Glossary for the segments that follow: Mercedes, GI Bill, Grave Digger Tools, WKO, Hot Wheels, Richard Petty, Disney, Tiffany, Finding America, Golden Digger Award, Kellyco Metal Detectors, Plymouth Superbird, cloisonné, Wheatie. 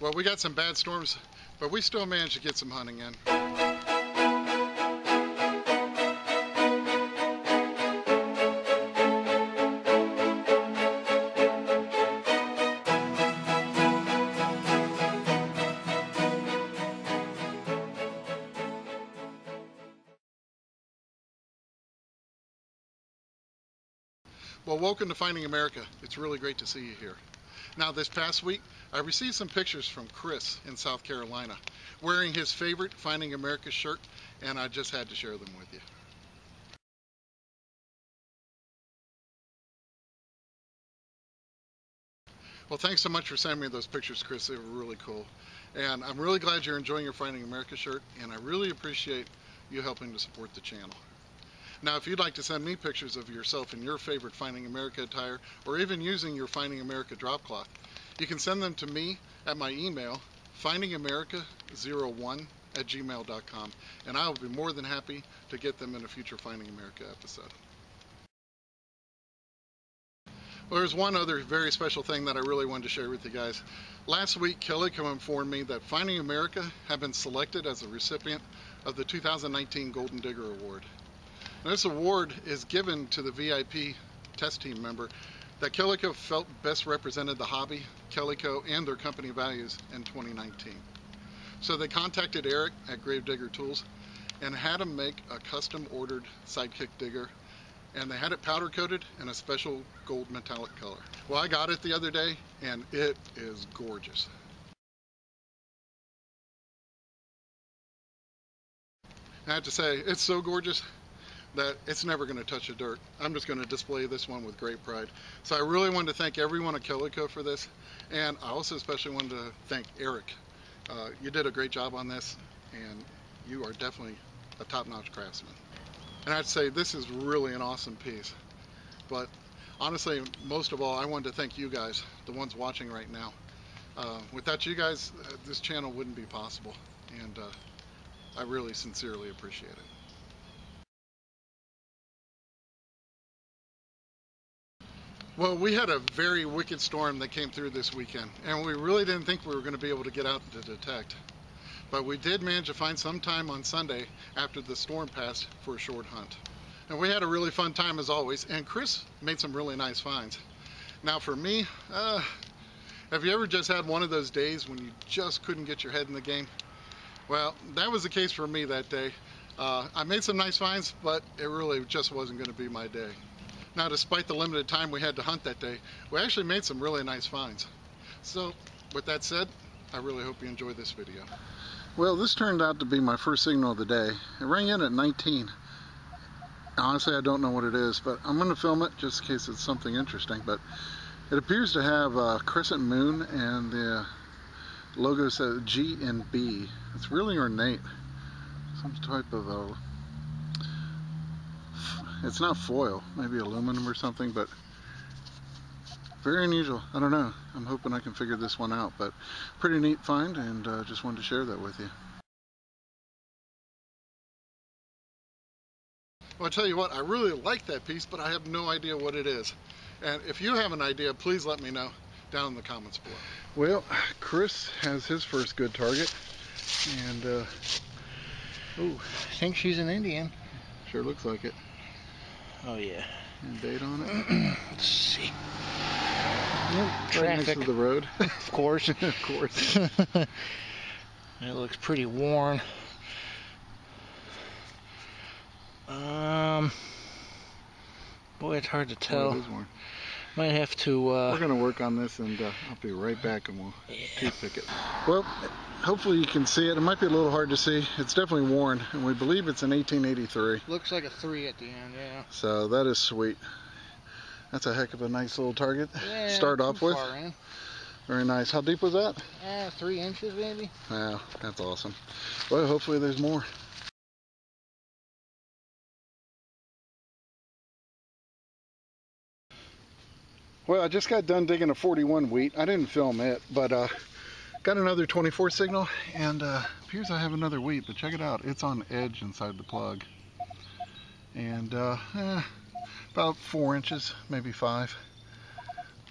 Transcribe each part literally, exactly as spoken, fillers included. Well, we got some bad storms, but we still managed to get some hunting in. Well, welcome to Finding America. It's really great to see you here. Now, this past week, I received some pictures from Chris in South Carolina wearing his favorite Finding America shirt, and I just had to share them with you. Well, thanks so much for sending me those pictures, Chris. They were really cool. And I'm really glad you're enjoying your Finding America shirt, and I really appreciate you helping to support the channel. Now, if you'd like to send me pictures of yourself in your favorite Finding America attire, or even using your Finding America drop cloth, you can send them to me at my email, finding america zero one at gmail dot com, and I will be more than happy to get them in a future Finding America episode. Well, there's one other very special thing that I really wanted to share with you guys. Last week, Kellyco informed me that Finding America had been selected as the recipient of the two thousand nineteen Golden Digger Award. Now, this award is given to the V I P test team member that Kellyco felt best represented the hobby, Kellyco, and their company values in twenty nineteen. So they contacted Eric at Grave Digger Tools and had him make a custom ordered sidekick digger, and they had it powder coated in a special gold metallic color. Well, I got it the other day and it is gorgeous. I have to say, it's so gorgeous that it's never going to touch the dirt. I'm just going to display this one with great pride. So I really wanted to thank everyone at Kellyco for this, and I also especially wanted to thank Eric. Uh, you did a great job on this, and you are definitely a top-notch craftsman. And I'd say this is really an awesome piece. But honestly, most of all, I wanted to thank you guys, the ones watching right now. Uh, without you guys, uh, this channel wouldn't be possible, and uh, I really sincerely appreciate it. Well, we had a very wicked storm that came through this weekend, and we really didn't think we were going to be able to get out to detect. But we did manage to find some time on Sunday after the storm passed for a short hunt. And we had a really fun time as always, and Chris made some really nice finds. Now for me, uh, have you ever just had one of those days when you just couldn't get your head in the game? Well, that was the case for me that day. Uh, I made some nice finds, but it really just wasn't going to be my day. Now, despite the limited time we had to hunt that day, we actually made some really nice finds. So, with that said, I really hope you enjoy this video. Well, this turned out to be my first signal of the day. It rang in at nineteen. Honestly, I don't know what it is, but I'm going to film it just in case it's something interesting. But it appears to have a crescent moon, and the logo says G and B. It's really ornate. Some type of a... It's not foil, maybe aluminum or something, but very unusual. I don't know. I'm hoping I can figure this one out, but pretty neat find, and uh, just wanted to share that with you. Well, I tell you what, I really like that piece, but I have no idea what it is. And if you have an idea, please let me know down in the comments below. Well, Chris has his first good target, and uh, oh, I think she's an Indian. Sure looks like it. Oh yeah. And date on it. Let's see. Yep, traffic. Right next to the road. Of course. Of course. It looks pretty worn. Um. Boy, it's hard to tell. Oh, it is worn. Might have to. Uh, We're gonna work on this, and uh, I'll be right back, and we'll yeah. toothpick it. Well, hopefully you can see it. It might be a little hard to see. It's definitely worn, and we believe it's an eighteen eighty-three. Looks like a three at the end, yeah. So that is sweet. That's a heck of a nice little target. Yeah, start off with. Far in. Very nice. How deep was that? Uh, three inches, maybe. Wow, that's awesome. Well, hopefully there's more. Well, I just got done digging a forty-one wheat. I didn't film it, but uh, got another twenty-four signal, and uh, appears I have another wheat, but check it out. It's on edge inside the plug. And uh, eh, about four inches, maybe five.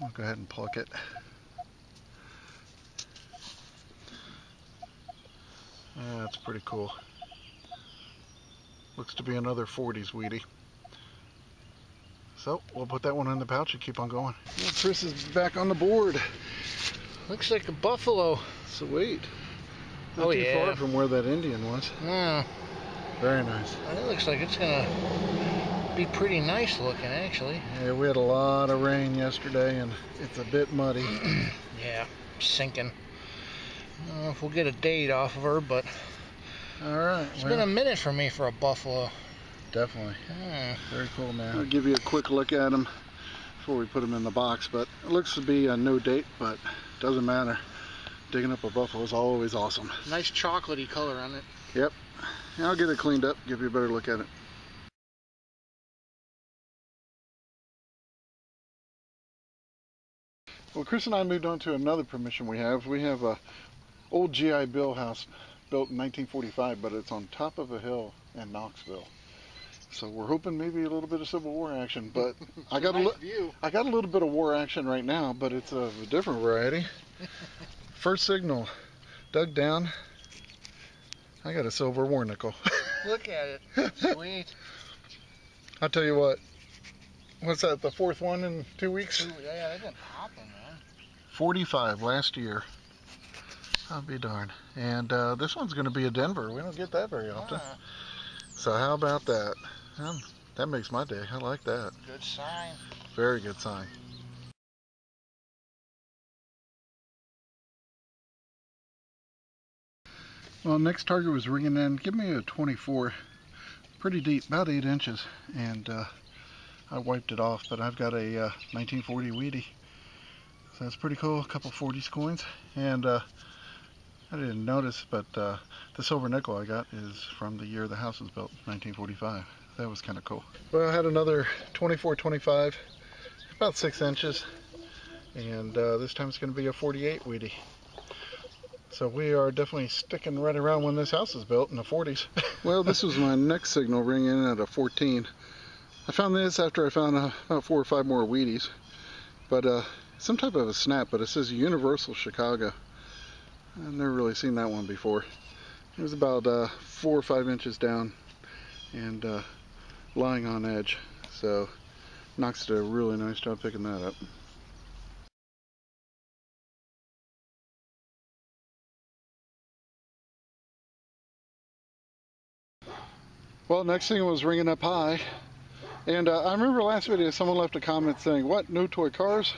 I'll go ahead and pluck it. That's pretty cool. Looks to be another forties Wheatie. So we'll put that one in the pouch and keep on going. Well, Chris is back on the board. Looks like a buffalo. Sweet. Not oh, too yeah. far from where that Indian was. Mm. Very nice. It looks like it's going to be pretty nice looking, actually. Yeah, we had a lot of rain yesterday, and it's a bit muddy. Yeah, sinking. I don't know if we'll get a date off of her, but all right, it's well, been a minute for me for a buffalo. Definitely. Mm. Very cool, man. I'll give you a quick look at them before we put them in the box, but it looks to be a no date, but doesn't matter. Digging up a buffalo is always awesome. Nice chocolatey color on it. Yep. Yeah, I'll get it cleaned up, give you a better look at it. Well, Chris and I moved on to another permission we have. We have a old G I Bill house built in nineteen forty-five, but it's on top of a hill in Knoxville. So we're hoping maybe a little bit of Civil War action, but I got nice a view. I got a little bit of war action right now, but it's of a different variety. First signal, dug down. I got a silver war nickel. Look at it. Sweet. I'll tell you what. What's that, the fourth one in two weeks? Ooh, yeah, they've been hopping, man. forty-five last year. I'll be darned. And uh, this one's going to be a Denver. We don't get that very often. Ah. So how about that? Um, that makes my day. I like that. Good sign. Very good sign. Well, next target was ringing in. Give me a twenty-four, pretty deep, about eight inches, and uh, I wiped it off. But I've got a uh, nineteen forty Wheatie, so that's pretty cool. A couple forties coins, and uh, I didn't notice, but uh, the silver nickel I got is from the year the house was built, nineteen forty-five. That was kind of cool. Well, I had another twenty-four twenty-five, about six inches, and uh, this time it's going to be a forty-eight Wheatie. So we are definitely sticking right around when this house is built in the forties. Well, this was my next signal ringing at a fourteen. I found this after I found uh, about four or five more Wheaties, but uh, some type of a snap. But it says Universal Chicago. I've never really seen that one before. It was about uh, four or five inches down and uh, lying on edge. So Knox did a really nice job picking that up. Well, next thing was ringing up high, and uh, I remember last video someone left a comment saying, what, no toy cars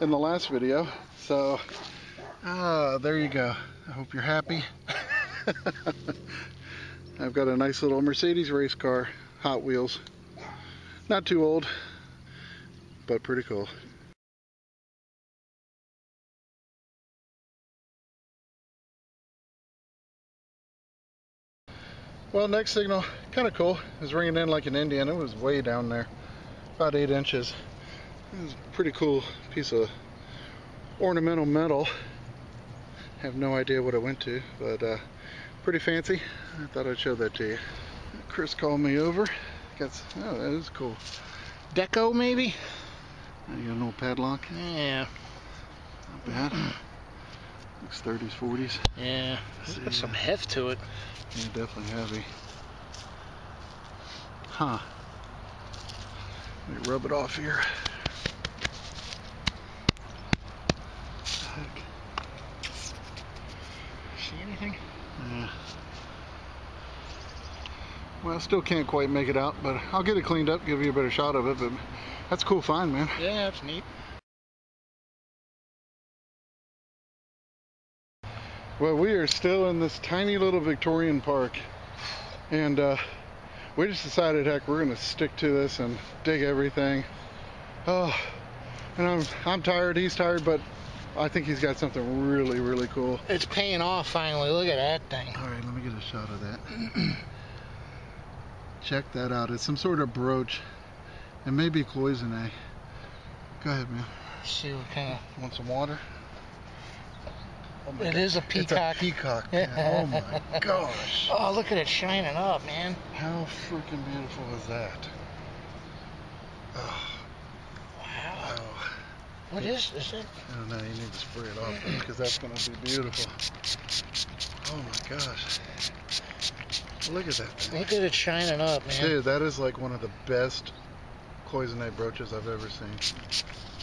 in the last video? So ah, there you go. I hope you're happy. I've got a nice little Mercedes race car, Hot Wheels. Not too old, but pretty cool. Well, next signal, kind of cool. It was ringing in like an Indian. It was way down there, about eight inches. It was a pretty cool piece of ornamental metal. I have no idea what it went to, but uh, pretty fancy. I thought I'd show that to you. Chris called me over. Got, oh, that is cool. Deco, maybe? You got an old padlock? Yeah. Not bad. Looks thirties, forties. Yeah, it's got some heft to it. Yeah, definitely heavy. Huh. Let me rub it off here. Heck. See anything? Yeah. Well, I still can't quite make it out, but I'll get it cleaned up, give you a better shot of it. But that's a cool find, man. Yeah, that's neat. Well, we are still in this tiny little Victorian park, and uh, we just decided, heck, we're gonna stick to this and dig everything. Oh, and I'm I'm tired. He's tired, but I think he's got something really, really cool. It's paying off finally. Look at that thing. All right, let me get a shot of that. Check that out. It's some sort of brooch. It may be cloisonné. Go ahead, man. Let's see what kind of. Want some water? Oh it God. Is a peacock. It's a peacock. Oh my gosh. Oh, look at it shining up, man. How freaking beautiful is that? Oh. Wow. wow. What is this? I don't know. You need to spray it off because that's going to be beautiful. Oh my gosh. Look at that thing. Look at it shining up, man. Dude, that is like one of the best cloisonné brooches I've ever seen.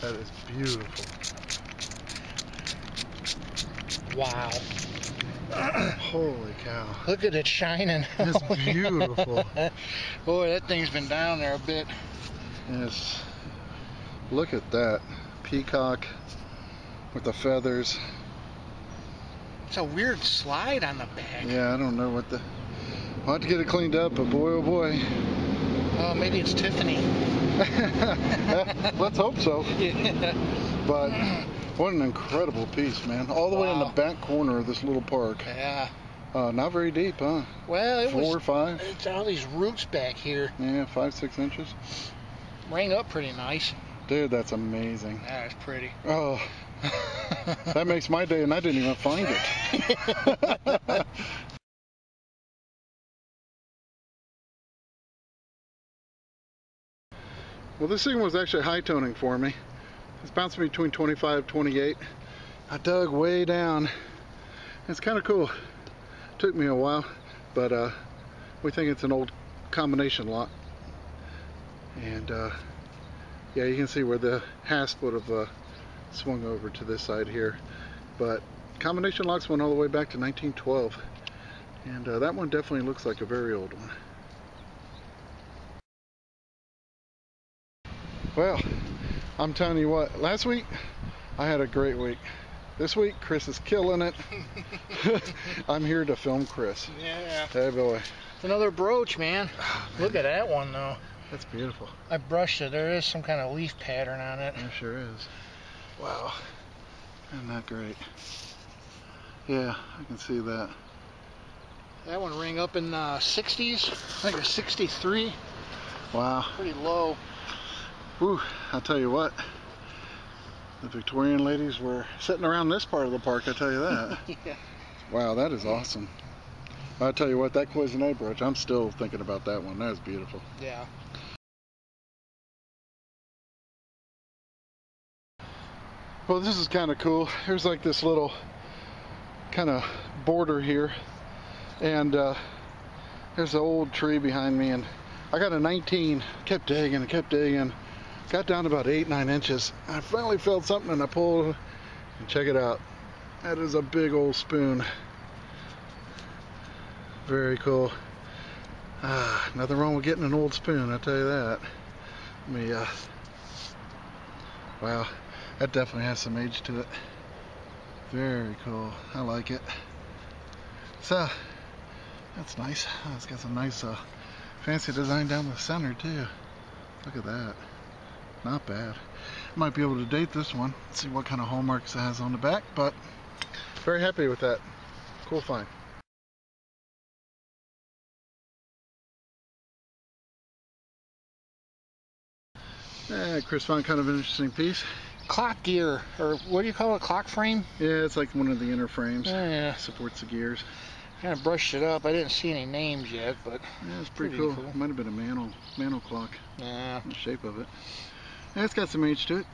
That is beautiful. Wow. Holy cow. Look at it shining. It's beautiful. Boy, that thing's been down there a bit. Yes. Look at that. Peacock with the feathers. It's a weird slide on the back. Yeah, I don't know what the... I'll have to get it cleaned up, but boy, oh boy. Oh, maybe it's Tiffany. Let's hope so. Yeah. But what an incredible piece, man. All the wow. way in the back corner of this little park. Yeah. Uh, not very deep, huh? Well, it Four was... Four or five. It's all these roots back here. Yeah, five, six inches. Rang up pretty nice. Dude, that's amazing. That is pretty. Oh, that makes my day, and I didn't even find it. Well, this thing was actually high toning for me. It's bouncing between twenty-five and twenty-eight. I dug way down. It's kind of cool. Took me a while, but uh, we think it's an old combination lot. And uh, yeah, you can see where the hasp would have uh, swung over to this side here. But combination locks went all the way back to nineteen twelve. And uh, that one definitely looks like a very old one. Well, I'm telling you what, last week I had a great week. This week, Chris is killing it. I'm here to film Chris. Yeah. Hey, boy. It's another brooch, man. Oh, man. Look at that one, though. That's beautiful. I brushed it. There is some kind of leaf pattern on it. There sure is. Wow. Isn't that great? Yeah, I can see that. That one rang up in the uh, sixties. I think it was sixty-three. Wow. Pretty low. Whew, I'll tell you what. The Victorian ladies were sitting around this part of the park, I'll tell you that. Yeah. Wow, that is awesome. I'll tell you what, that cloisonné brooch, I'm still thinking about that one. That is beautiful. Yeah. Well, this is kind of cool. Here's like this little kind of border here, and uh, there's an old tree behind me, and I got a nineteen, kept digging, kept digging, got down about eight, nine inches. I finally felt something, and I pulled, and check it out. That is a big old spoon. Very cool. Ah, nothing wrong with getting an old spoon, I'll tell you that. Let me, uh, wow. That definitely has some age to it. Very cool. I like it. So, that's nice. Oh, it's got some nice uh, fancy design down the center, too. Look at that. Not bad. Might be able to date this one. See what kind of hallmarks it has on the back, but very happy with that. Cool find. Yeah, Chris found kind of an interesting piece. Clock gear, or what do you call it, clock frame? Yeah, it's like one of the inner frames. Oh, yeah. Supports the gears. Kind of brushed it up. I didn't see any names yet, but yeah, it's pretty, pretty cool. cool. Might have been a mantle, mantle clock. Yeah. The shape of it. Yeah, it's got some age to it.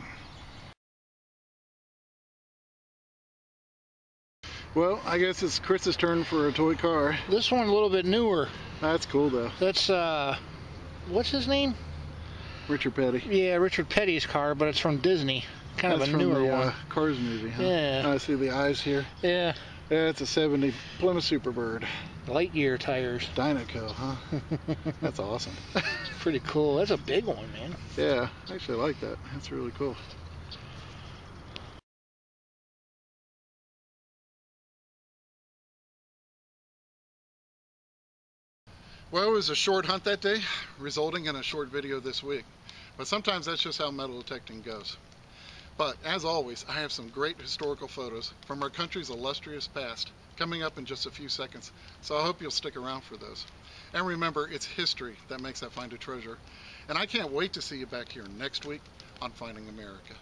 Well, I guess it's Chris's turn for a toy car. This one a little bit newer. That's cool though. That's uh, what's his name? Richard Petty. Yeah, Richard Petty's car, but it's from Disney. Kind of That's a newer the, one. Uh, Cars movie, huh? Yeah. I see the eyes here. Yeah. Yeah, it's a seventy Plymouth Superbird. Lightyear tires. Dynaco, huh? That's awesome. It's pretty cool. That's a big one, man. Yeah, I actually like that. That's really cool. Well, it was a short hunt that day, resulting in a short video this week. But sometimes that's just how metal detecting goes. But, as always, I have some great historical photos from our country's illustrious past, coming up in just a few seconds, so I hope you'll stick around for those. And remember, it's history that makes that find a treasure. And I can't wait to see you back here next week on Finding America.